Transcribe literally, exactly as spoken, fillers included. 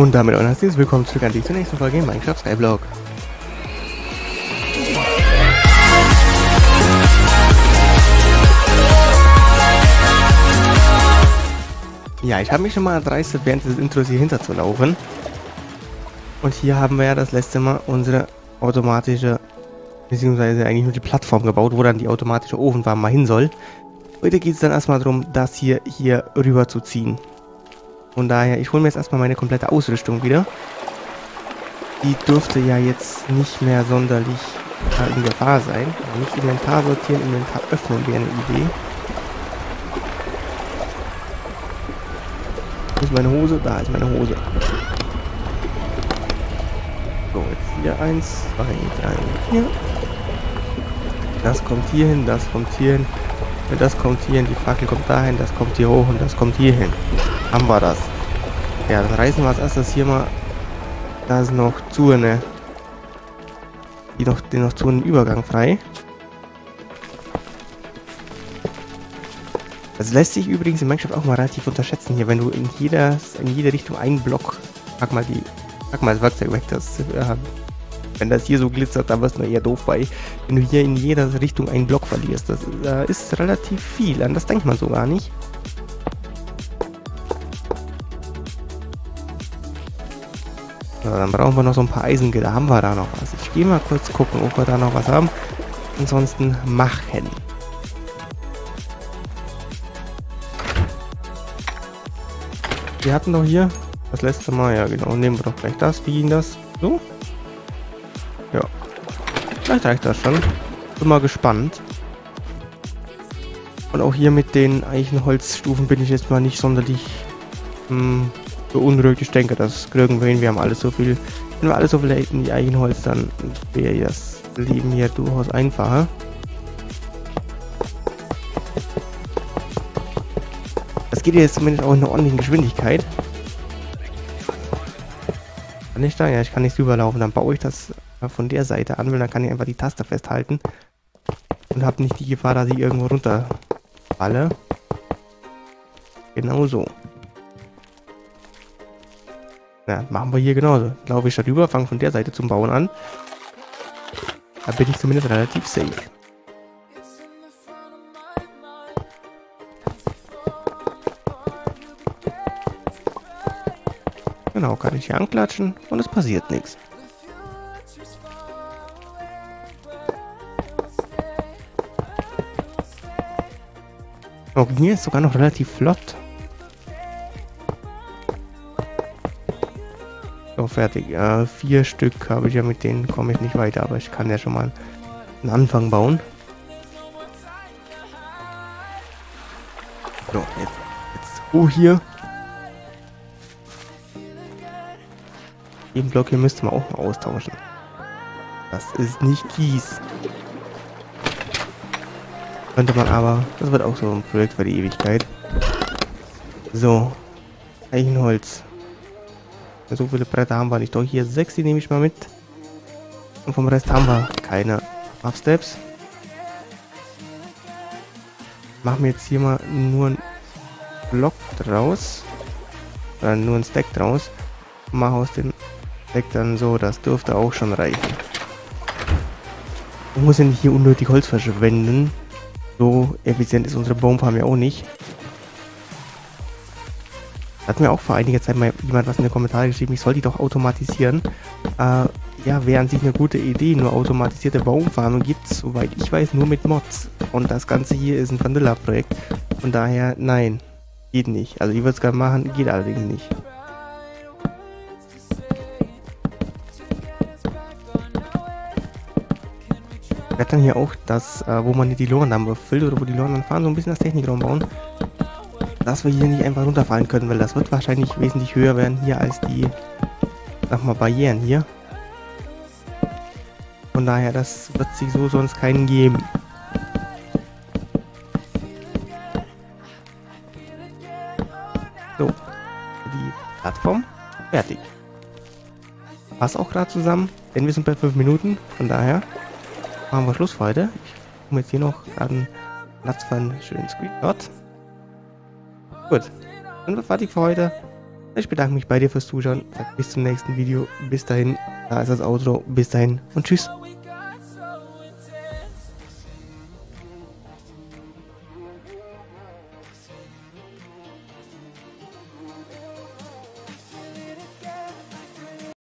Und damit euer herzliches Willkommen zurück an die zur nächsten Folge in Minecraft SkyBlock. Ja, ich habe mich schon mal erdreistet, während des Intros hier hinter zu laufen. Und hier haben wir ja das letzte Mal unsere automatische, beziehungsweise eigentlich nur die Plattform gebaut, wo dann die automatische Ofenwarm mal hin soll. Heute geht es dann erstmal darum, das hier, hier rüber zu ziehen. Von daher, ich hole mir jetzt erstmal meine komplette Ausrüstung wieder. Die dürfte ja jetzt nicht mehr sonderlich in Gefahr sein. Also nicht Inventar sortieren, Inventar öffnen wäre eine Idee. Wo ist meine Hose? Da ist meine Hose. So, jetzt hier eins, zwei, drei, vier. Das kommt hier hin, das kommt hier hin. Das kommt hier hin, die Fackel kommt dahin, das kommt hier hoch und das kommt hier hin. Haben wir das. Ja, dann reißen wir als erstes hier mal das noch zu, ne? Die noch, den noch zu einen Übergang frei. Das lässt sich übrigens in Minecraft auch mal relativ unterschätzen hier, wenn du in jeder, in jede Richtung einen Block, pack mal die, pack mal das Werkzeug weg, das, äh, wenn das hier so glitzert, dann wirst du eher doof bei, wenn du hier in jeder Richtung einen Block verlierst, das äh, ist relativ viel, an das denkt man so gar nicht. So, dann brauchen wir noch so ein paar Eisengitter, haben wir da noch was? Ich gehe mal kurz gucken, ob wir da noch was haben, ansonsten machen. Wir hatten doch hier das letzte Mal, ja genau, nehmen wir doch gleich das, wie ging das? So? Ja. Vielleicht reicht das schon. Bin mal gespannt. Und auch hier mit den Eichenholzstufen bin ich jetzt mal nicht sonderlich mh, beunruhigt. Ich denke, das kriegen wir hin. Wir haben alles so viel, wenn wir alles so viel hätten wie Eichenholz, dann wäre das Leben hier durchaus einfacher. Das geht jetzt zumindest auch in einer ordentlichen Geschwindigkeit. Kann ich da? Ja, ich kann nicht überlaufen. Dann baue ich das von der Seite an, weil dann kann ich einfach die Taste festhalten. Und habe nicht die Gefahr, dass ich irgendwo runterfalle. Genau so. Ja, machen wir hier genauso. Laufe ich da rüber, fange von der Seite zum Bauen an. Da bin ich zumindest relativ safe. Genau, kann ich hier anklatschen und es passiert nichts. Oh, ging jetzt sogar noch relativ flott. So, fertig. Äh, vier Stück habe ich ja, mit denen komme ich nicht weiter, aber ich kann ja schon mal einen Anfang bauen. So, jetzt, jetzt oh hier. Den Block hier müsste man auch mal austauschen. Das ist nicht Kies. Könnte man aber... Das wird auch so ein Projekt für die Ewigkeit. So. Eichenholz. So viele Bretter haben wir nicht. Doch hier sechs, die nehme ich mal mit. Und vom Rest haben wir keine Upsteps. Machen wir jetzt hier mal nur einen Block draus. Oder nur einen Stack draus. Mach aus den Weg dann so, das dürfte auch schon reichen. Man muss ja nicht hier unnötig Holz verschwenden. So effizient ist unsere Baumfarm ja auch nicht. Hat mir auch vor einiger Zeit mal jemand was in den Kommentaren geschrieben, ich soll die doch automatisieren. Äh, ja, wäre an sich eine gute Idee, nur automatisierte Baumfarmen gibt es, soweit ich weiß, nur mit Mods. Und das Ganze hier ist ein Vanilla-Projekt. Von daher, nein, geht nicht. Also ich würde es gerne machen, geht allerdings nicht. Dann hier auch das, äh, wo man hier die Loren dann befüllt oder wo die Loren dann fahren, so ein bisschen das Technikraum bauen, dass wir hier nicht einfach runterfallen können, weil das wird wahrscheinlich wesentlich höher werden hier als die, sag mal, Barrieren hier. Von daher, das wird sich so sonst keinen geben. So, die Plattform fertig. Passt auch gerade zusammen, denn wir sind bei fünf Minuten, von daher machen wir Schluss für heute. Ich komme jetzt hier noch gerade einen Platz für einen schönen Screenshot. Gut, dann sind wir fertig für heute. Ich bedanke mich bei dir fürs Zuschauen. Bis zum nächsten Video. Bis dahin. Da ist das Outro. Bis dahin und tschüss.